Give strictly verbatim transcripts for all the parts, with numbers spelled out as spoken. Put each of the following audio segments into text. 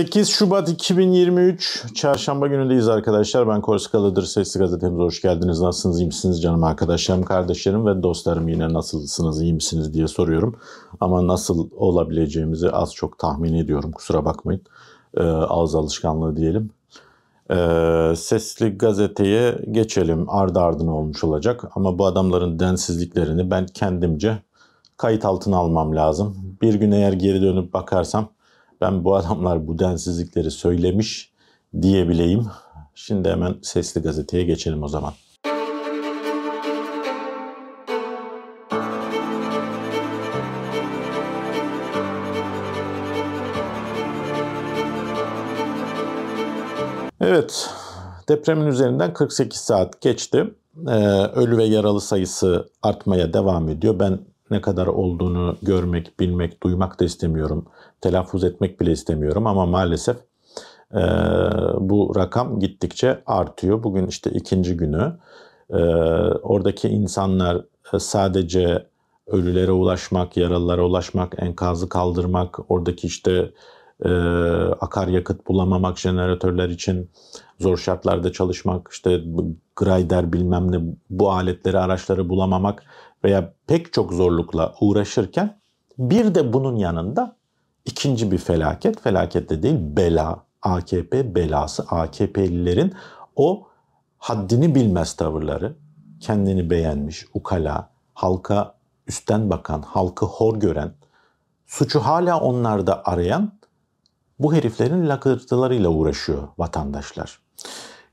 sekiz Şubat iki bin yirmi üç Çarşamba günündeyiz arkadaşlar. Ben Korsikalı'dır. Sesli Gazetemize hoş geldiniz. Nasılsınız, iyi misiniz canım arkadaşlarım, kardeşlerim ve dostlarım? Yine nasılsınız, iyi misiniz diye soruyorum. Ama nasıl olabileceğimizi az çok tahmin ediyorum. Kusura bakmayın. E, ağız alışkanlığı diyelim. E, Sesli Gazete'ye geçelim. Ardı ardına olmuş olacak. Ama bu adamların densizliklerini ben kendimce kayıt altına almam lazım. Bir gün eğer geri dönüp bakarsam ben bu adamlar bu densizlikleri söylemiş diyebileyim. Şimdi hemen Sesli Gazete'ye geçelim o zaman. Evet, depremin üzerinden kırk sekiz saat geçti. Ee, ölü ve yaralı sayısı artmaya devam ediyor. Ben ne kadar olduğunu görmek, bilmek, duymak da istemiyorum. Telaffuz etmek bile istemiyorum ama maalesef e, bu rakam gittikçe artıyor. Bugün işte ikinci günü. E, oradaki insanlar sadece ölülere ulaşmak, yaralılara ulaşmak, enkazı kaldırmak, oradaki işte e, akaryakıt bulamamak, jeneratörler için zor şartlarda çalışmak, işte grider bilmem ne bu aletleri, araçları bulamamak veya pek çok zorlukla uğraşırken bir de bunun yanında ikinci bir felaket, felaket de değil bela, A K P belası, A K P'lilerin o haddini bilmez tavırları, kendini beğenmiş ukala, halka üstten bakan, halkı hor gören, suçu hala onlarda arayan bu heriflerin lakırtılarıyla uğraşıyor vatandaşlar.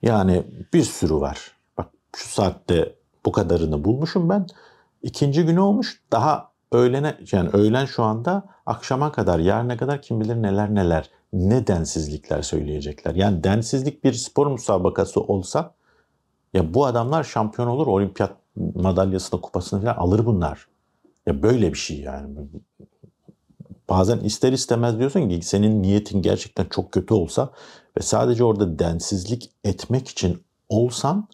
Yani bir sürü var. Bak şu saatte bu kadarını bulmuşum ben. İkinci günü olmuş. Daha öğlene, yani öğlen şu anda, akşama kadar, yarına kadar kim bilir neler neler, ne densizlikler söyleyecekler. Yani densizlik bir spor müsabakası olsa ya bu adamlar şampiyon olur, olimpiyat madalyasını, kupasını falan alır bunlar. Ya böyle bir şey yani. Bazen ister istemez diyorsun ki senin niyetin gerçekten çok kötü olsa ve sadece orada densizlik etmek için olsan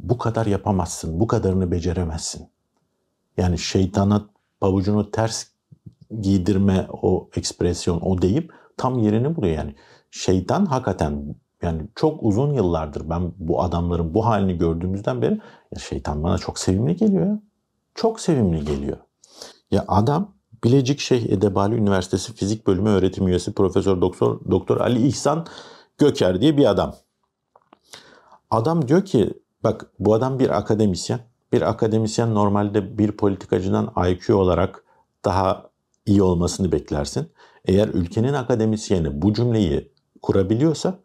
bu kadar yapamazsın, bu kadarını beceremezsin. Yani şeytana pabucunu ters giydirme o ekspresyon, o deyip tam yerini buluyor yani. Şeytan hakikaten yani çok uzun yıllardır ben bu adamların bu halini gördüğümüzden beri ya şeytan bana çok sevimli geliyor ya. Çok sevimli geliyor. Ya adam Bilecik Şeyh Edebali Üniversitesi Fizik Bölümü öğretim üyesi Profesör Doktor Doktor Ali İhsan Göker diye bir adam. Adam diyor ki bak bu adam bir akademisyen. Bir akademisyen normalde bir politikacıdan I Q olarak daha iyi olmasını beklersin. Eğer ülkenin akademisyeni bu cümleyi kurabiliyorsa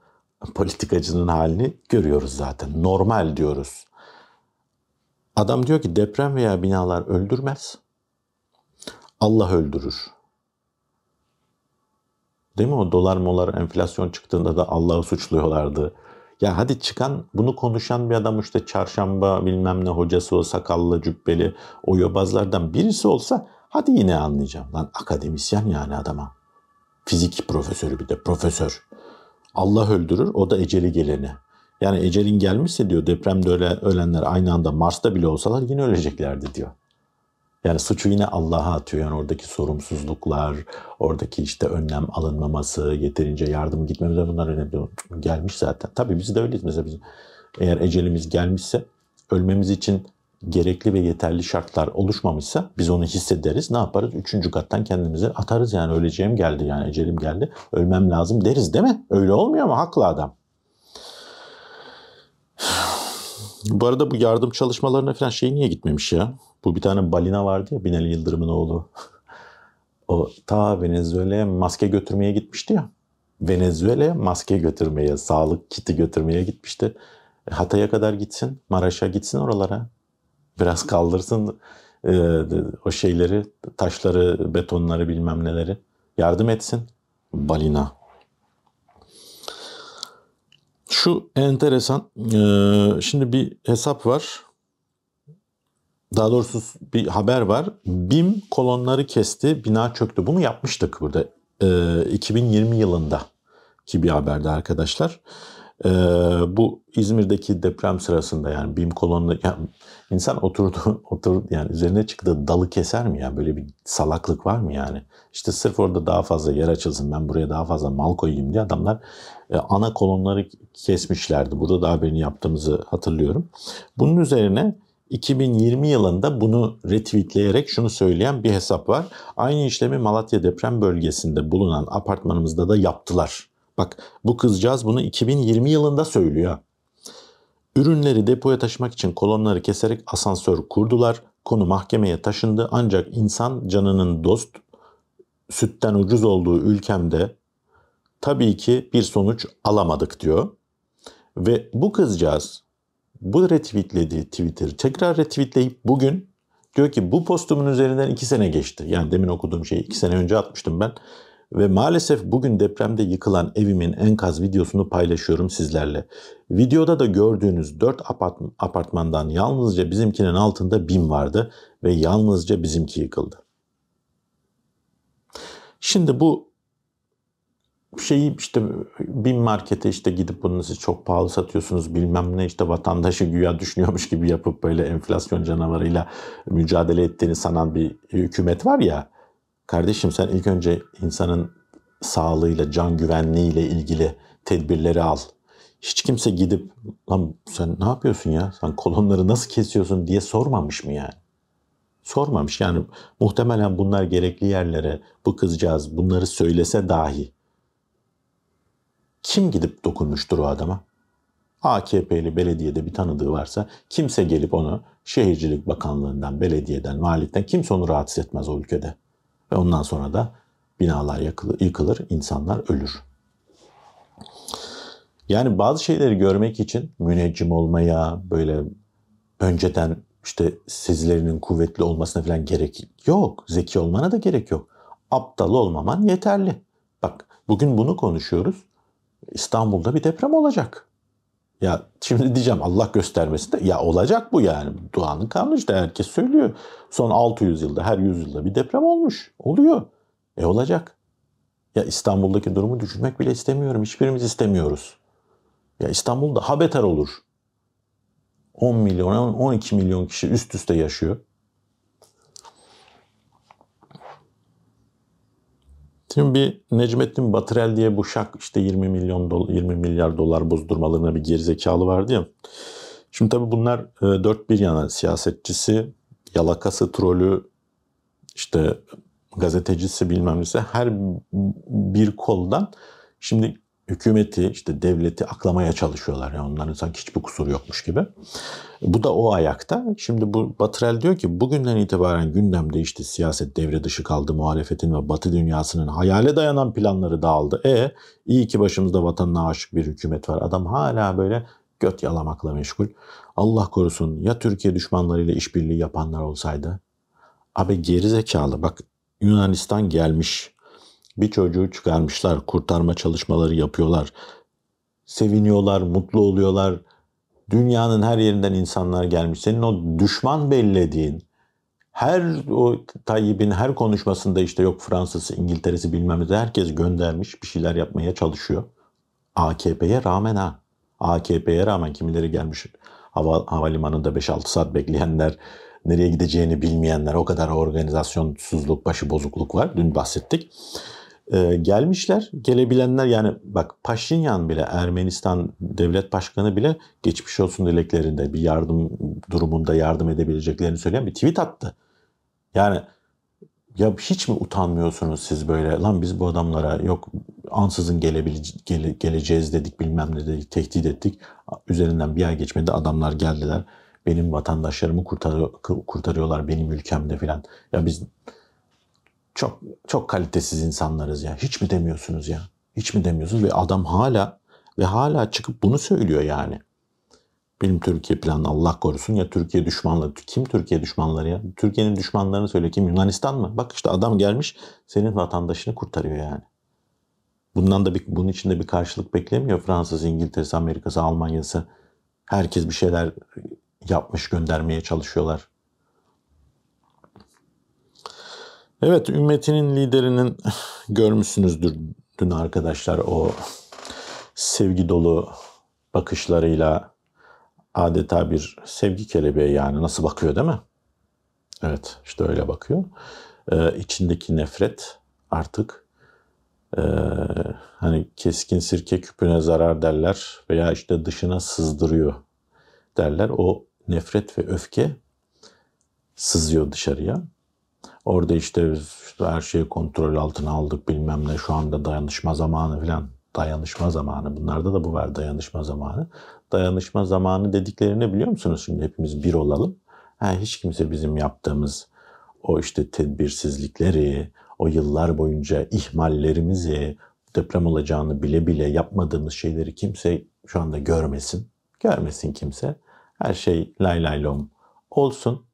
politikacının halini görüyoruz zaten. Normal diyoruz. Adam diyor ki deprem veya binalar öldürmez. Allah öldürür. Değil mi o dolar molar enflasyon çıktığında da Allah'ı suçluyorlardı. Ya hadi çıkan bunu konuşan bir adam işte çarşamba bilmem ne hocası o sakallı cübbeli o yobazlardan birisi olsa hadi yine anlayacağım. Lan akademisyen yani adama. Fizik profesörü bir de profesör. Allah öldürür o da eceli geleni. Yani ecelin gelmişse diyor depremde ölenler aynı anda Mars'ta bile olsalar yine öleceklerdi diyor. Yani suçu yine Allah'a atıyor. Yani oradaki sorumsuzluklar, oradaki işte önlem alınmaması, yeterince yardım gitmemize bunlar önemli. Gelmiş zaten. Tabii biz de öyleyiz. Mesela biz, eğer ecelimiz gelmişse, ölmemiz için gerekli ve yeterli şartlar oluşmamışsa biz onu hissederiz. Ne yaparız? Üçüncü kattan kendimizi atarız. Yani öleceğim geldi, yani ecelim geldi. Ölmem lazım deriz değil mi? Öyle olmuyor ama haklı adam. Bu arada bu yardım çalışmalarına falan şey niye gitmemiş ya? Bu bir tane balina vardı ya, Binali Yıldırım'ın oğlu. O ta Venezuela'ya maske götürmeye gitmişti ya. Venezuela'ya maske götürmeye, sağlık kiti götürmeye gitmişti. Hatay'a kadar gitsin, Maraş'a gitsin oralara. Biraz kaldırsın e, o şeyleri, taşları, betonları bilmem neleri. Yardım etsin. Balina. Şu enteresan, e, şimdi bir hesap var. Daha doğrusu bir haber var. BİM kolonları kesti, bina çöktü. Bunu yapmıştık burada. E, iki bin yirmi yılında ki bir haberde arkadaşlar. Ee, bu İzmir'deki deprem sırasında yani BİM kolonunda yani insan oturdu, oturdu yani üzerine çıktı dalı keser mi ya? Böyle bir salaklık var mı yani? İşte sırf orada daha fazla yer açılsın, ben buraya daha fazla mal koyayım diye adamlar e, ana kolonları kesmişlerdi. Burada da haberini yaptığımızı hatırlıyorum. Bunun üzerine iki bin yirmi yılında bunu retweetleyerek şunu söyleyen bir hesap var. Aynı işlemi Malatya deprem bölgesinde bulunan apartmanımızda da yaptılar. Bak bu kızcağız bunu iki bin yirmi yılında söylüyor. Ürünleri depoya taşımak için kolonları keserek asansör kurdular. Konu mahkemeye taşındı ancak insan canının dost, sütten ucuz olduğu ülkemde tabii ki bir sonuç alamadık diyor. Ve bu kızcağız bu retweetlediği Twitter'ı tekrar retweetleyip bugün diyor ki bu postumun üzerinden iki sene geçti. Yani demin okuduğum şeyi iki sene önce atmıştım ben. Ve maalesef bugün depremde yıkılan evimin enkaz videosunu paylaşıyorum sizlerle. Videoda da gördüğünüz dört apartmandan yalnızca bizimkinin altında BİM vardı ve yalnızca bizimki yıkıldı. Şimdi bu şeyi işte BİM markete işte gidip bunu siz çok pahalı satıyorsunuz bilmem ne işte vatandaşı güya düşünüyormuş gibi yapıp böyle enflasyon canavarıyla mücadele ettiğini sanan bir hükümet var ya. Kardeşim sen ilk önce insanın sağlığıyla, can güvenliğiyle ilgili tedbirleri al. Hiç kimse gidip lan sen ne yapıyorsun ya? Sen kolonları nasıl kesiyorsun diye sormamış mı yani? Sormamış yani muhtemelen bunlar gerekli yerlere bu kızcağız bunları söylese dahi. Kim gidip dokunmuştur o adama? A K P'li belediyede bir tanıdığı varsa kimse gelip onu Şehircilik Bakanlığı'ndan, belediyeden, valilikten kimse onu rahatsız etmez o ülkede. Ve ondan sonra da binalar yıkılır, yıkılır, insanlar ölür. Yani bazı şeyleri görmek için müneccim olmaya, böyle önceden işte sezilerinin kuvvetli olmasına falan gerek yok. Zeki olmana da gerek yok. Aptal olmaman yeterli. Bak bugün bunu konuşuyoruz. İstanbul'da bir deprem olacak. Ya şimdi diyeceğim Allah göstermesin de ya olacak bu yani. Duanın kanunu işte herkes söylüyor. Son altı yüz yılda her yüz yılda bir deprem olmuş. Oluyor. E olacak. Ya İstanbul'daki durumu düşünmek bile istemiyorum. Hiçbirimiz istemiyoruz. Ya İstanbul daha beter olur. on milyon on iki milyon kişi üst üste yaşıyor. Şimdi bir Necmettin Batırel diye bu şak işte yirmi milyon dolar, yirmi milyar dolar bozdurmalarına bir gerizekalı vardı ya. Şimdi tabii bunlar e, dört bir yana siyasetçisi, yalakası, trolü, işte gazetecisi bilmem neyse her bir koldan şimdi hükümeti işte devleti aklamaya çalışıyorlar. Yani onların sanki hiçbir kusuru yokmuş gibi. Bu da o ayakta. Şimdi bu Batırel diyor ki bugünden itibaren gündem değişti. Siyaset devre dışı kaldı. Muhalefetin ve Batı dünyasının hayale dayanan planları dağıldı. E iyi ki başımızda vatanına aşık bir hükümet var. Adam hala böyle göt yalamakla meşgul. Allah korusun ya Türkiye düşmanlarıyla işbirliği yapanlar olsaydı. Abi gerizekalı bak Yunanistan gelmiş. Bir çocuğu çıkarmışlar, kurtarma çalışmaları yapıyorlar. Seviniyorlar, mutlu oluyorlar. Dünyanın her yerinden insanlar gelmiş. Senin o düşman bellediğin, her o Tayyip'in her konuşmasında işte yok Fransız, İngiltere'si bilmem ne herkes göndermiş, bir şeyler yapmaya çalışıyor. A K P'ye rağmen ha. A K P'ye rağmen kimileri gelmiş. Hava, havalimanında beş altı saat bekleyenler, nereye gideceğini bilmeyenler, o kadar organizasyonsuzluk, başı bozukluk var. Dün bahsettik. Ee, gelmişler, gelebilenler yani bak Paşinyan bile, Ermenistan devlet başkanı bile geçmiş olsun dileklerinde bir yardım durumunda yardım edebileceklerini söyleyen bir tweet attı. Yani ya hiç mi utanmıyorsunuz siz böyle lan biz bu adamlara yok ansızın gele, geleceğiz dedik bilmem ne dedik, tehdit ettik. Üzerinden bir ay geçmedi adamlar geldiler. Benim vatandaşlarımı kurtarıyor, kurtarıyorlar benim ülkemde filan. Ya biz... Çok çok kalitesiz insanlarız ya. Hiç mi demiyorsunuz ya? Hiç mi demiyorsunuz? Ve adam hala ve hala çıkıp bunu söylüyor yani. Benim Türkiye planı Allah korusun ya Türkiye düşmanları. Kim Türkiye düşmanları ya? Türkiye'nin düşmanlarını söyle kim? Yunanistan mı? Bak işte adam gelmiş senin vatandaşını kurtarıyor yani. Bundan da bir, bunun içinde bir karşılık beklemiyor. Fransız, İngiltere, Amerika'sı, Almanya'sı. Herkes bir şeyler yapmış göndermeye çalışıyorlar. Evet, ümmetinin liderinin görmüşsünüzdür dün arkadaşlar o sevgi dolu bakışlarıyla adeta bir sevgi kelebeği, yani nasıl bakıyor değil mi? Evet, işte öyle bakıyor. Ee, içindeki nefret artık e, hani keskin sirke küpüne zarar derler veya işte dışına sızdırıyor derler. O nefret ve öfke sızıyor dışarıya. Orada işte, işte her şeyi kontrol altına aldık bilmem ne, şu anda dayanışma zamanı filan. Dayanışma zamanı. Bunlarda da bu var, dayanışma zamanı. Dayanışma zamanı dediklerini biliyor musunuz? Şimdi hepimiz bir olalım. Ha, hiç kimse bizim yaptığımız o işte tedbirsizlikleri, o yıllar boyunca ihmallerimizi, deprem olacağını bile bile yapmadığımız şeyleri kimse şu anda görmesin. Görmesin kimse. Her şey lay lay lom olsun.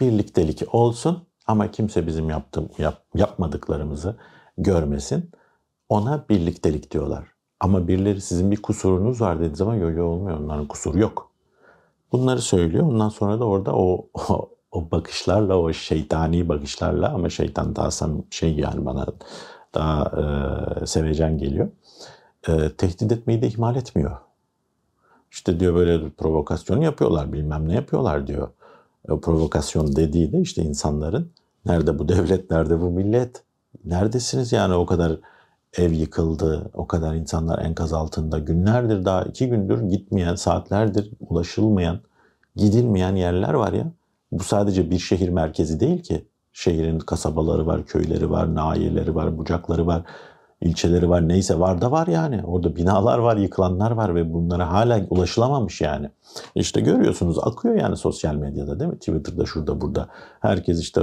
Birliktelik olsun. Ama kimse bizim yaptığım, yap, yapmadıklarımızı görmesin. Ona birliktelik diyorlar. Ama birileri sizin bir kusurunuz var dediği zaman yo yo olmuyor. Onların kusuru yok. Bunları söylüyor. Ondan sonra da orada o, o, o bakışlarla, o şeytani bakışlarla, ama şeytan daha şey yani bana daha e, sevecen geliyor. E, tehdit etmeyi de ihmal etmiyor. İşte diyor böyle provokasyonu yapıyorlar, bilmem ne yapıyorlar diyor. E, provokasyon dediği de işte insanların nerede bu devlet, nerede bu millet, neredesiniz yani, o kadar ev yıkıldı, o kadar insanlar enkaz altında, günlerdir, daha iki gündür gitmeyen, saatlerdir ulaşılmayan, gidilmeyen yerler var ya. Bu sadece bir şehir merkezi değil ki. Şehrin kasabaları var, köyleri var, nahiyeleri var, bucakları var, ilçeleri var, neyse var da var yani. Orada binalar var, yıkılanlar var ve bunlara hala ulaşılamamış yani. İşte görüyorsunuz, akıyor yani sosyal medyada değil mi? Twitter'da, şurada, burada. Herkes işte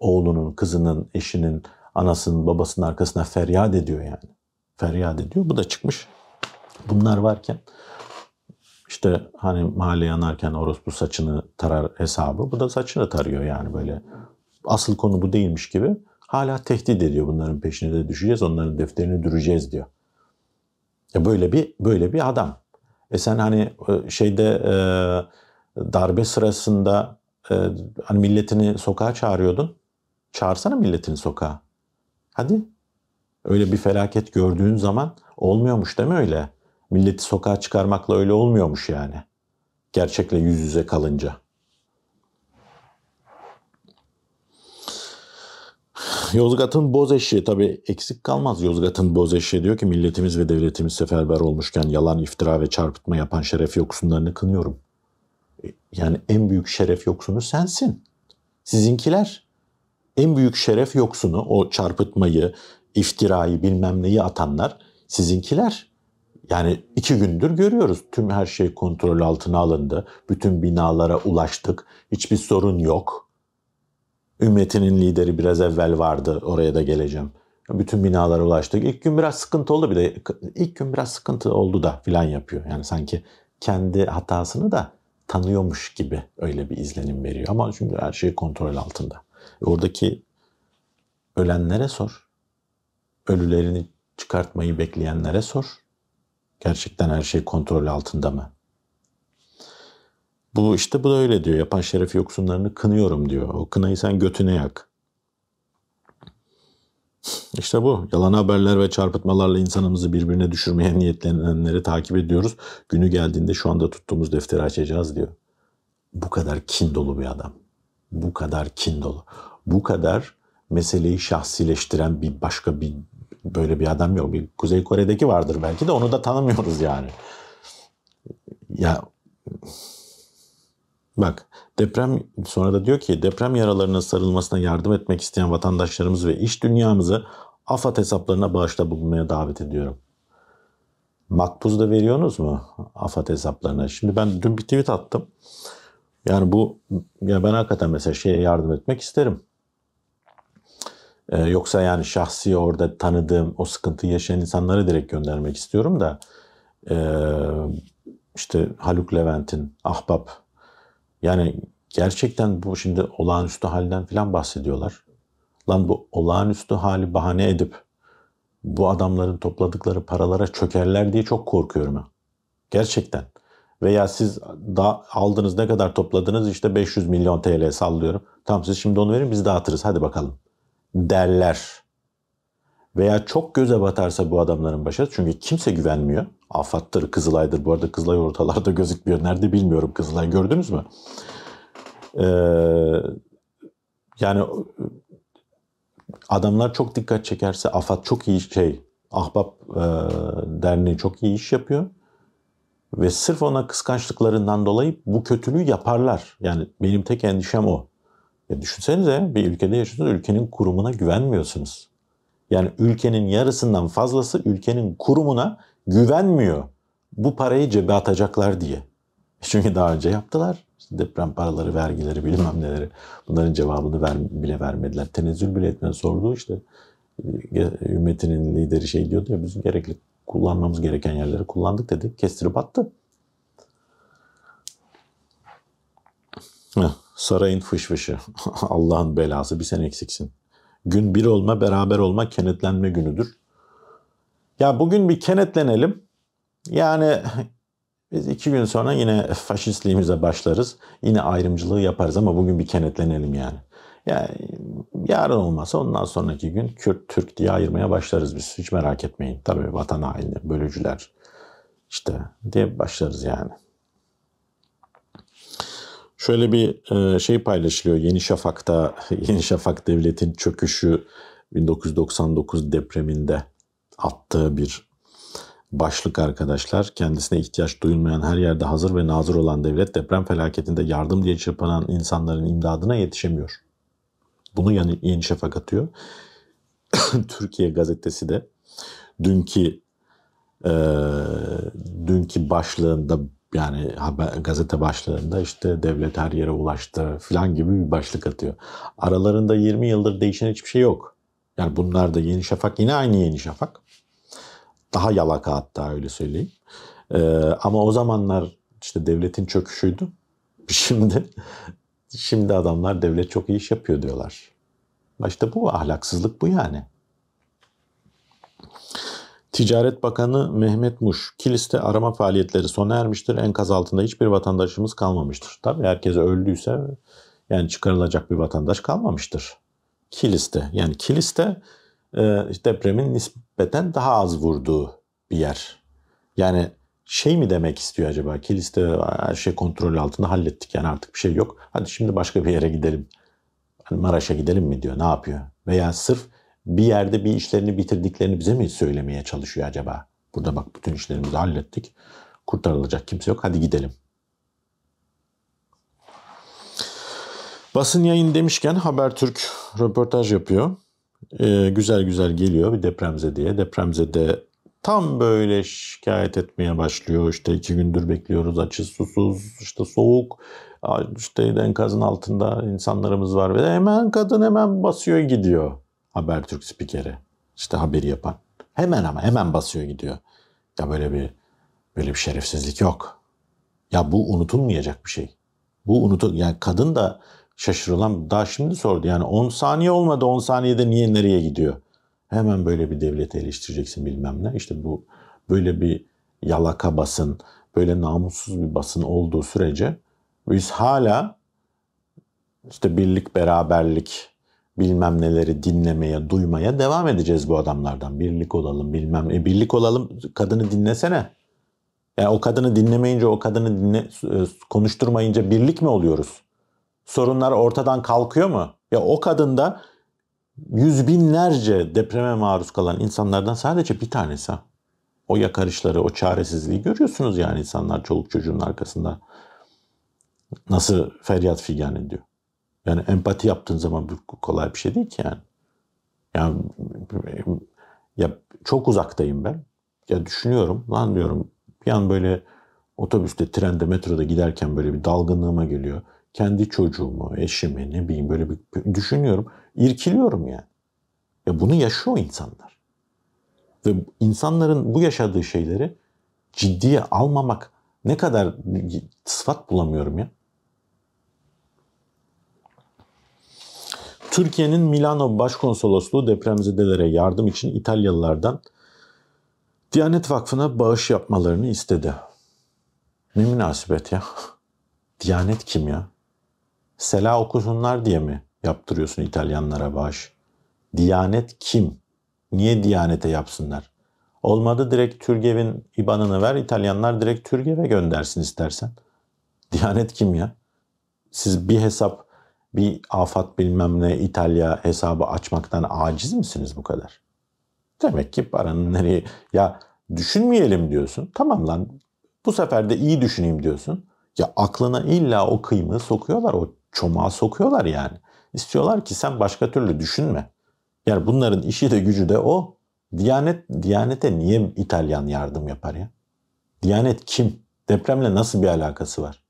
oğlunun, kızının, eşinin, anasının, babasının arkasına feryat ediyor yani. Feryat ediyor. Bu da çıkmış. Bunlar varken işte hani mahalle yanarken orospu saçını tarar hesabı. Bu da saçını tarıyor yani böyle. Asıl konu bu değilmiş gibi. Hala tehdit ediyor. Bunların peşine de düşeceğiz. Onların defterini düreceğiz diyor. E böyle bir böyle bir adam. E sen hani şeyde e, darbe sırasında e, hani milletini sokağa çağırıyordun. Çağırsana milletini sokağa. Hadi. Öyle bir felaket gördüğün zaman olmuyormuş değil mi öyle? Milleti sokağa çıkarmakla öyle olmuyormuş yani. Gerçekle yüz yüze kalınca. Yozgat'ın bozeşi tabii eksik kalmaz. Yozgat'ın bozeşi diyor ki milletimiz ve devletimiz seferber olmuşken yalan, iftira ve çarpıtma yapan şeref yoksunlarını kınıyorum. Yani en büyük şeref yoksunu sensin. Sizinkiler. En büyük şeref yoksunu, o çarpıtmayı, iftirayı, bilmem neyi atanlar sizinkiler. Yani iki gündür görüyoruz. Tüm her şey kontrol altına alındı. Bütün binalara ulaştık. Hiçbir sorun yok. Ümmetinin lideri biraz evvel vardı. Oraya da geleceğim. Bütün binalara ulaştık. İlk gün biraz sıkıntı oldu bir de. İlk gün biraz sıkıntı oldu da filan yapıyor. Yani sanki kendi hatasını da tanıyormuş gibi öyle bir izlenim veriyor. Ama şimdi her şey kontrol altında. Oradaki ölenlere sor. Ölülerini çıkartmayı bekleyenlere sor. Gerçekten her şey kontrol altında mı? Bu işte bu da öyle diyor. Yapan şeref yoksunlarını kınıyorum diyor. O kınayı sen götüne yak. İşte bu. Yalan haberler ve çarpıtmalarla insanımızı birbirine düşürmeye niyetlenenleri takip ediyoruz. Günü geldiğinde şu anda tuttuğumuz defteri açacağız diyor. Bu kadar kin dolu bir adam. Bu kadar kin dolu, bu kadar meseleyi şahsileştiren bir başka bir böyle bir adam yok. Bir Kuzey Kore'deki vardır belki de, onu da tanımıyoruz yani. Ya bak, deprem sonra da diyor ki deprem yaralarının sarılmasına yardım etmek isteyen vatandaşlarımız ve iş dünyamızı AFAD hesaplarına bağışta bulunmaya davet ediyorum. Makbuz da veriyorsunuz mu AFAD hesaplarına? Şimdi ben dün bir tweet attım. Yani bu, ya ben hakikaten mesela şeye yardım etmek isterim. Ee, yoksa yani şahsi orada tanıdığım, o sıkıntıyı yaşayan insanlara direkt göndermek istiyorum da ee, işte Haluk Levent'in, Ahbap, yani gerçekten bu şimdi olağanüstü halden falan bahsediyorlar. Lan bu olağanüstü hali bahane edip bu adamların topladıkları paralara çökerler diye çok korkuyorum ha. Gerçekten. Veya siz da aldınız, ne kadar topladınız, işte beş yüz milyon T L sallıyorum. Tamam, siz şimdi onu verin biz dağıtırız hadi bakalım derler. veya çok göze batarsa bu adamların başarısı, çünkü kimse güvenmiyor. AFAD'tır, Kızılay'dır. Bu arada Kızılay ortalarda gözükmüyor. Nerede bilmiyorum, Kızılay gördünüz mü? Ee, yani adamlar çok dikkat çekerse AFAD çok iyi şey, Ahbap e, derneği çok iyi iş yapıyor. Ve sırf ona kıskançlıklarından dolayı bu kötülüğü yaparlar. Yani benim tek endişem o. Ya düşünsenize, bir ülkede yaşıyorsunuz, ülkenin kurumuna güvenmiyorsunuz. Yani ülkenin yarısından fazlası ülkenin kurumuna güvenmiyor. Bu parayı cebe atacaklar diye. Çünkü daha önce yaptılar. İşte deprem paraları, vergileri, bilmem neleri. Bunların cevabını ver, bile vermediler. Tenezzül bile etmeden sorduğu işte. Ümmetinin lideri şey diyordu ya, bizim gerekli kullanmamız gereken yerleri kullandık dedi. Kestirip attı. Heh, sarayın fışfışı. Allah'ın belası, bir sen eksiksin. Gün bir olma, beraber olma, kenetlenme günüdür. Ya bugün bir kenetlenelim. Yani biz iki gün sonra yine faşistliğimize başlarız. Yine ayrımcılığı yaparız ama bugün bir kenetlenelim yani. Yani yarın olmasa ondan sonraki gün Kürt, Türk diye ayırmaya başlarız biz. Hiç merak etmeyin. Tabii vatan haini, bölücüler işte diye başlarız yani. Şöyle bir şey paylaşılıyor. Yeni Şafak'ta, Yeni Şafak Devleti'nin çöküşü bin dokuz yüz doksan dokuz depreminde attığı bir başlık arkadaşlar. Kendisine ihtiyaç duyulmayan, her yerde hazır ve nazır olan devlet, deprem felaketinde yardım diye çırpınan insanların imdadına yetişemiyor. Bunu yani Yeni Şafak atıyor. Türkiye gazetesi de dünkü e, dünkü başlığında, yani haber, gazete başlığında işte devlet her yere ulaştı falan gibi bir başlık atıyor. Aralarında yirmi yıldır değişen hiçbir şey yok. Yani bunlar da Yeni Şafak, yine aynı Yeni Şafak. Daha yalaka hatta, öyle söyleyeyim. E, ama o zamanlar işte devletin çöküşüydü. Şimdi Şimdi adamlar devlet çok iyi iş yapıyor diyorlar. İşte bu ahlaksızlık, bu yani. Ticaret Bakanı Mehmet Muş, Kilis'te arama faaliyetleri sona ermiştir. Enkaz altında hiçbir vatandaşımız kalmamıştır. Tabii herkes öldüyse yani çıkarılacak bir vatandaş kalmamıştır. Kilis'te, yani Kilis'te e, depremin nispeten daha az vurduğu bir yer. Yani şey mi demek istiyor acaba? Kilis'te her şey kontrol altında, hallettik yani, artık bir şey yok. Hadi şimdi başka bir yere gidelim. Yani Maraş'a gidelim mi diyor, ne yapıyor? Veya sırf bir yerde bir işlerini bitirdiklerini bize mi söylemeye çalışıyor acaba? Burada bak, bütün işlerimizi hallettik. Kurtarılacak kimse yok, hadi gidelim. Basın yayın demişken Habertürk röportaj yapıyor. Ee, güzel güzel geliyor bir depremzedeye. Depremzede tam böyle şikayet etmeye başlıyor. İşte iki gündür bekliyoruz, açız, susuz, işte soğuk, işte enkazın altında insanlarımız var. Ve hemen kadın hemen basıyor gidiyor. Habertürk spikeri, işte haberi yapan. Hemen ama hemen basıyor gidiyor. Ya böyle bir böyle bir şerefsizlik yok. Ya bu unutulmayacak bir şey. Bu unutul, yani kadın da şaşırılan, daha şimdi sordu. Yani on saniye olmadı, on saniyede niye nereye gidiyor? Hemen böyle bir devleti eleştireceksin bilmem ne. İşte bu böyle bir yalaka basın, böyle namussuz bir basın olduğu sürece biz hala işte birlik, beraberlik bilmem neleri dinlemeye, duymaya devam edeceğiz bu adamlardan. Birlik olalım bilmem e birlik olalım, kadını dinlesene. Yani o kadını dinlemeyince, o kadını dinle, konuşturmayınca birlik mi oluyoruz? Sorunlar ortadan kalkıyor mu? Ya o kadın da yüz binlerce depreme maruz kalan insanlardan sadece bir tanesi. O yakarışları, o çaresizliği görüyorsunuz yani, insanlar çoluk çocuğun arkasında nasıl feryat figan ediyor. Yani empati yaptığın zaman kolay bir şey değil ki yani. Yani ya çok uzaktayım ben. Ya düşünüyorum, lan diyorum, bir an böyle otobüste, trende, metroda giderken böyle bir dalgınlığıma geliyor. Kendi çocuğumu, eşimi, ne bileyim, böyle bir düşünüyorum. İrkiliyorum yani. Ya bunu yaşıyor insanlar. Ve insanların bu yaşadığı şeyleri ciddiye almamak, ne kadar sıfat bulamıyorum ya. Türkiye'nin Milano Başkonsolosluğu depremzedelere yardım için İtalyalılardan Diyanet Vakfı'na bağış yapmalarını istedi. Ne münasebet ya. Diyanet kim ya? Sela okusunlar diye mi yaptırıyorsun İtalyanlara bağış? Diyanet kim? Niye Diyanet'e yapsınlar? Olmadı direkt Türgev'in İ B A N'ını ver, İtalyanlar direkt Türgev'e göndersin istersen. Diyanet kim ya? Siz bir hesap, bir AFAD bilmem ne İtalya hesabı açmaktan aciz misiniz bu kadar? Demek ki paranın nereye... Ya düşünmeyelim diyorsun. Tamam lan, bu sefer de iyi düşüneyim diyorsun. Ya aklına illa o kıymığı sokuyorlar, o çomağı sokuyorlar yani. İstiyorlar ki sen başka türlü düşünme. Yani bunların işi de gücü de o. Diyanet, Diyanet'e niye İtalyan yardım yapar ya? Diyanet kim? Depremle nasıl bir alakası var?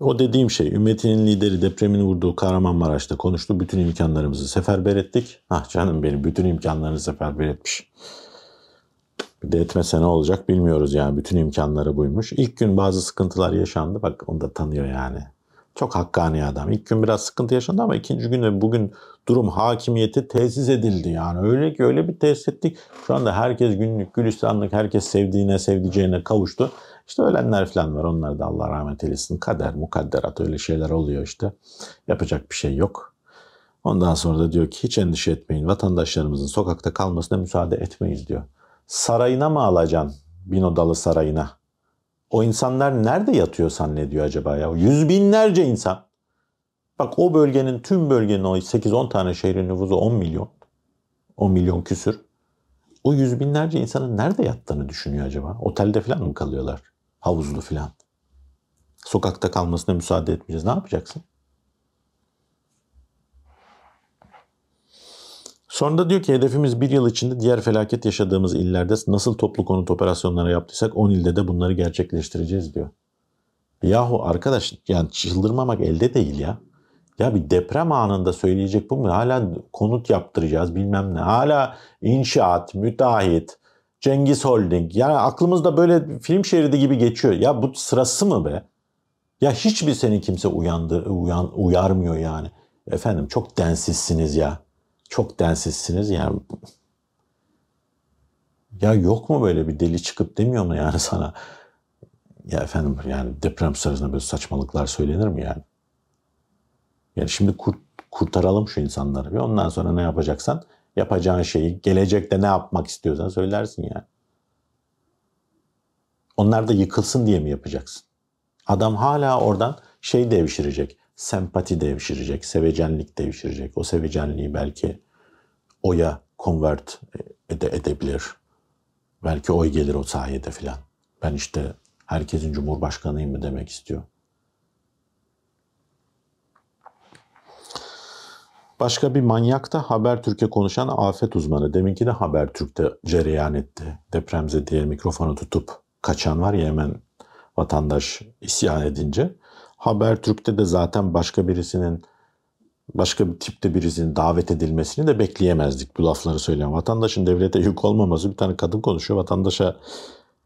O dediğim şey, ümmetinin lideri depremin vurduğu Kahramanmaraş'ta konuştu. Bütün imkanlarımızı seferber ettik. Ah canım benim, bütün imkanlarını seferber etmiş. Bir de etmese ne olacak bilmiyoruz yani. Bütün imkanları buymuş. İlk gün bazı sıkıntılar yaşandı. Bak onu da tanıyor yani. Çok hakkani adam. İlk gün biraz sıkıntı yaşandı ama ikinci gün ve bugün durum hakimiyeti tesis edildi. Yani öyle ki öyle bir tesis ettik. Şu anda herkes günlük, gülistanlık, herkes sevdiğine, sevdiceğine kavuştu. İşte ölenler falan var. Onlar da Allah rahmet eylesin. Kader, mukadderat, öyle şeyler oluyor işte. Yapacak bir şey yok. Ondan sonra da diyor ki hiç endişe etmeyin. Vatandaşlarımızın sokakta kalmasına müsaade etmeyiz diyor. Sarayına mı alacaksın? Bin odalı sarayına. O insanlar nerede yatıyor zannediyor acaba ya? Yüz binlerce insan. Bak o bölgenin, tüm bölgenin o sekiz on tane şehrin nüfusu on milyon. on milyon küsür. O yüz binlerce insanın nerede yattığını düşünüyor acaba? Otelde falan mı kalıyorlar? Havuzlu falan. Sokakta kalmasına müsaade etmeyeceğiz. Ne yapacaksın? Sonra da diyor ki hedefimiz bir yıl içinde diğer felaket yaşadığımız illerde nasıl toplu konut operasyonları yaptıysak on ilde de bunları gerçekleştireceğiz diyor. Yahu arkadaş yani çıldırmamak elde değil ya. Ya bir deprem anında söyleyecek bu mu? Hala konut yaptıracağız bilmem ne. Hala inşaat, müteahhit, Cengiz Holding. Yani aklımızda böyle film şeridi gibi geçiyor. Ya bu sırası mı be? Ya hiçbir seni kimse uyandır, uyan, uyarmıyor yani. Efendim çok densizsiniz ya. Çok densizsiniz yani. Ya yok mu böyle bir deli çıkıp demiyor mu yani sana? Ya efendim yani deprem sırasında böyle saçmalıklar söylenir mi yani? Yani şimdi kurt, kurtaralım şu insanları bir. Ondan sonra ne yapacaksan yapacağın şeyi, gelecekte ne yapmak istiyorsan söylersin yani. Onlar da yıkılsın diye mi yapacaksın? Adam hala oradan şey devşirecek. Sempati devşirecek, sevecenlik devşirecek. O sevecenliği belki oya convert ede edebilir. Belki oy gelir o sayede filan. Ben işte herkesin cumhurbaşkanıyım mı demek istiyor. Başka bir manyak da Habertürk'e konuşan afet uzmanı. Deminki de Habertürk'te cereyan etti. Depremze diye mikrofonu tutup kaçan var ya hemen vatandaş isyan edince. Habertürk'te de zaten başka birisinin, başka bir tipte birisinin davet edilmesini de bekleyemezdik bu lafları söyleyen. Vatandaşın devlete yük olmaması, bir tane kadın konuşuyor, vatandaşa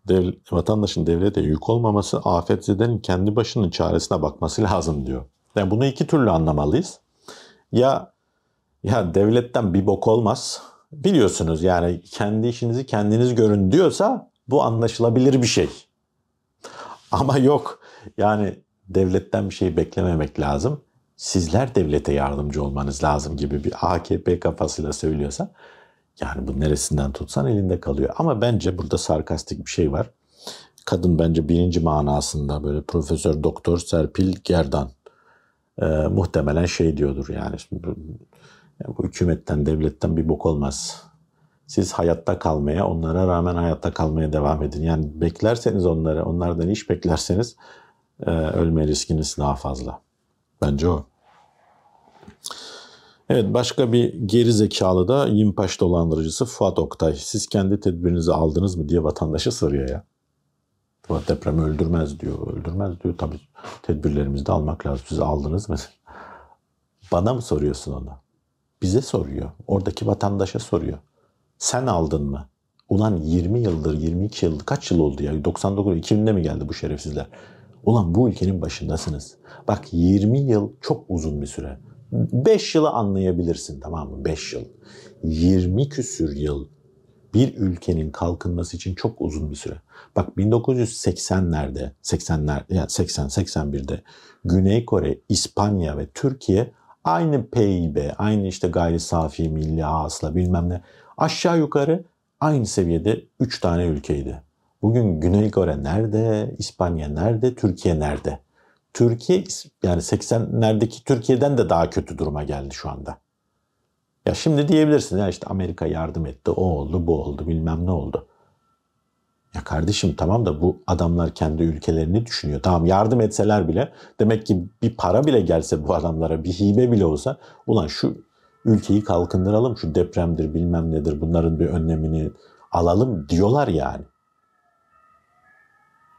dev, vatandaşın devlete yük olmaması, afetzedenin kendi başının çaresine bakması lazım diyor. Yani bunu iki türlü anlamalıyız. Ya ya devletten bir bok olmaz, biliyorsunuz yani kendi işinizi kendiniz görün diyorsa bu anlaşılabilir bir şey. Ama yok yani... Devletten bir şey beklememek lazım. Sizler devlete yardımcı olmanız lazım gibi bir A K P kafasıyla söylüyorsa yani bu neresinden tutsan elinde kalıyor. Ama bence burada sarkastik bir şey var. Kadın bence birinci manasında böyle Profesör Doktor Serpil Gerdan e, muhtemelen şey diyordur yani, bu, yani bu hükümetten devletten bir bok olmaz. Siz hayatta kalmaya, onlara rağmen hayatta kalmaya devam edin. Yani beklerseniz onları, onlardan iş beklerseniz Ee, ölme riskiniz daha fazla. Bence o. Evet, başka bir geri zekalı da Yimpaş dolandırıcısı Fuat Oktay. Siz kendi tedbirinizi aldınız mı diye vatandaşı soruyor ya. Fuat depremi öldürmez diyor. Öldürmez diyor. Tabii tedbirlerimizi de almak lazım. Siz aldınız mı? Bana mı soruyorsun onu? Bize soruyor. Oradaki vatandaşa soruyor. Sen aldın mı? Ulan yirmi yıldır, yirmi iki yıldır, kaç yıl oldu ya? doksan dokuz, iki binde mi geldi bu şerefsizler? Ulan bu ülkenin başındasınız. Bak yirmi yıl çok uzun bir süre. beş yılı anlayabilirsin, tamam mı? beş yıl. yirmi küsür yıl bir ülkenin kalkınması için çok uzun bir süre. Bak bin dokuz yüz seksenlerde, seksenler yani seksen seksen birde Güney Kore, İspanya ve Türkiye aynı P İ B, aynı işte gayri safi milli hasıla bilmem ne aşağı yukarı aynı seviyede üç tane ülkeydi. Bugün Güney Kore nerede, İspanya nerede, Türkiye nerede? Türkiye yani seksenlerdeki Türkiye'den de daha kötü duruma geldi şu anda. Ya şimdi diyebilirsin ya işte Amerika yardım etti, o oldu, bu oldu, bilmem ne oldu. Ya kardeşim tamam da bu adamlar kendi ülkelerini düşünüyor. Tamam yardım etseler bile demek ki bir para bile gelse bu adamlara bir hibe bile olsa ulan şu ülkeyi kalkındıralım şu depremdir bilmem nedir bunların bir önlemini alalım diyorlar yani.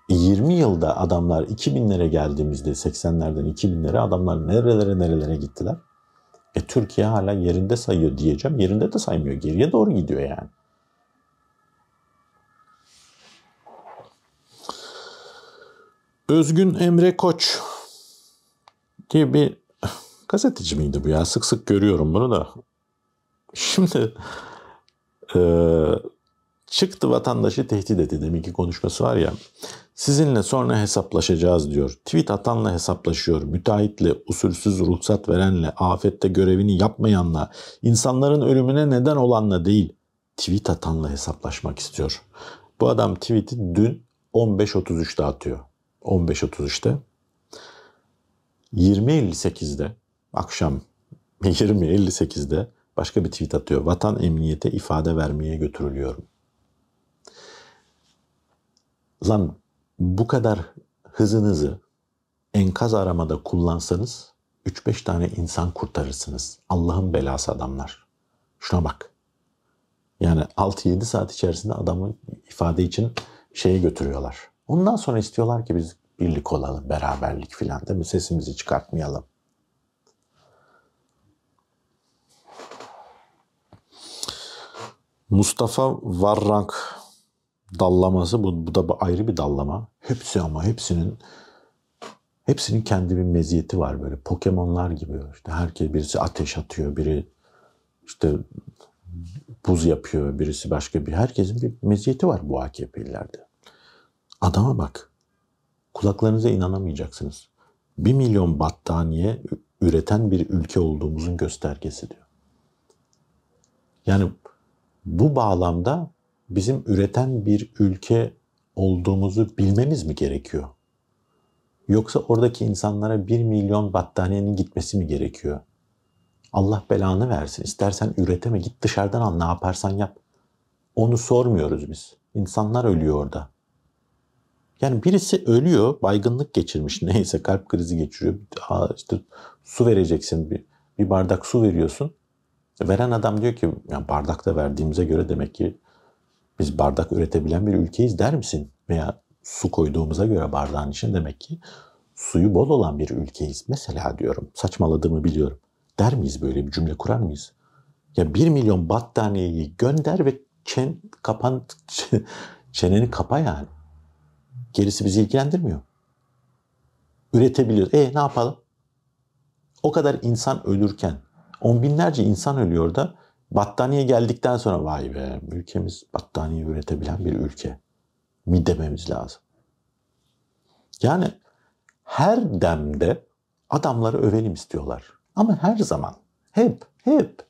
yirmi yılda adamlar iki binlere geldiğimizde seksenlerden iki binlere adamlar nerelere nerelere gittiler. E Türkiye hala yerinde sayıyor diyeceğim. Yerinde de saymıyor. Geriye doğru gidiyor yani. Özgün Emre Koç diye bir gazeteci miydi bu ya? Sık sık görüyorum bunu da. Şimdi e, çıktı vatandaşı tehdit etti. Deminki konuşması var ya. Sizinle sonra hesaplaşacağız diyor. Tweet atanla hesaplaşıyor. Müteahhitle, usulsüz ruhsat verenle, afette görevini yapmayanla, insanların ölümüne neden olanla değil. Tweet atanla hesaplaşmak istiyor. Bu adam tweet'i dün on beş otuz üçte atıyor. on beş otuz üçte. yirmi elli sekizde akşam yirmi elli sekizde başka bir tweet atıyor. Vatan emniyete ifade vermeye götürülüyorum. Lan bu kadar hızınızı enkaz aramada kullansanız üç beş tane insan kurtarırsınız. Allah'ın belası adamlar. Şuna bak. Yani altı yedi saat içerisinde adamı ifade için şeye götürüyorlar. Ondan sonra istiyorlar ki biz birlik olalım, beraberlik filan değil mi? Sesimizi çıkartmayalım. Mustafa Varrank dallaması, bu, bu da ayrı bir dallama. Hepsi ama hepsinin hepsinin kendi bir meziyeti var böyle. Pokemonlar gibi. İşte herkes birisi ateş atıyor, biri işte buz yapıyor, birisi başka bir. Herkesin bir meziyeti var bu A K P'lilerde. Adama bak. Kulaklarınıza inanamayacaksınız. Bir milyon battaniye üreten bir ülke olduğumuzun göstergesi diyor. Yani bu bağlamda bizim üreten bir ülke olduğumuzu bilmemiz mi gerekiyor? Yoksa oradaki insanlara bir milyon battaniyenin gitmesi mi gerekiyor? Allah belanı versin. İstersen üreteme git dışarıdan al, ne yaparsan yap. Onu sormuyoruz biz. İnsanlar ölüyor orada. Yani birisi ölüyor, baygınlık geçirmiş, neyse kalp krizi geçiriyor. Aa, işte su vereceksin, bir, bir bardak su veriyorsun. Veren adam diyor ki, ya bardakta verdiğimize göre demek ki biz bardak üretebilen bir ülkeyiz der misin? Veya su koyduğumuza göre bardağın için demek ki suyu bol olan bir ülkeyiz. Mesela diyorum, saçmaladığımı biliyorum. Der miyiz, böyle bir cümle kurar mıyız? Ya bir milyon battaniyeyi gönder ve çen, kapan, çeneni kapa yani. Gerisi bizi ilgilendirmiyor. Üretebiliyoruz. E ne yapalım? O kadar insan ölürken, on binlerce insan ölüyor da battaniye geldikten sonra vay be ülkemiz battaniye üretebilen bir ülke mi dememiz lazım. Yani her demde adamları övelim istiyorlar. Ama her zaman. Hep, hep.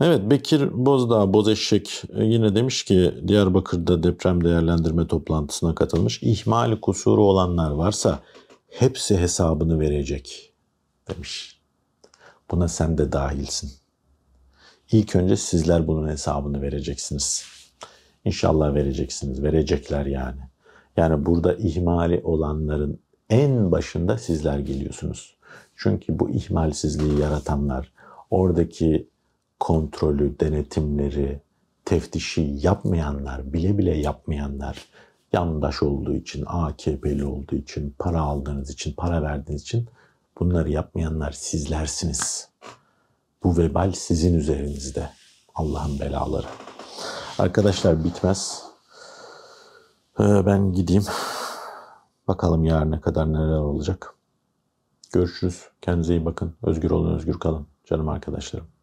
Evet, Bekir Bozdağ, Bozeşek yine demiş ki Diyarbakır'da deprem değerlendirme toplantısına katılmış. İhmali kusuru olanlar varsa hepsi hesabını verecek demiş. Buna sen de dahilsin. İlk önce sizler bunun hesabını vereceksiniz. İnşallah vereceksiniz. Verecekler yani. Yani burada ihmali olanların en başında sizler geliyorsunuz. Çünkü bu ihmalsizliği yaratanlar oradaki kontrolü, denetimleri, teftişi yapmayanlar, bile bile yapmayanlar, yandaş olduğu için, A K P'li olduğu için, para aldığınız için, para verdiğiniz için bunları yapmayanlar sizlersiniz. Bu vebal sizin üzerinizde. Allah'ın belaları. Arkadaşlar bitmez. Ee, ben gideyim. Bakalım yarına kadar neler olacak. Görüşürüz. Kendinize iyi bakın. Özgür olun, özgür kalın. Canım arkadaşlarım.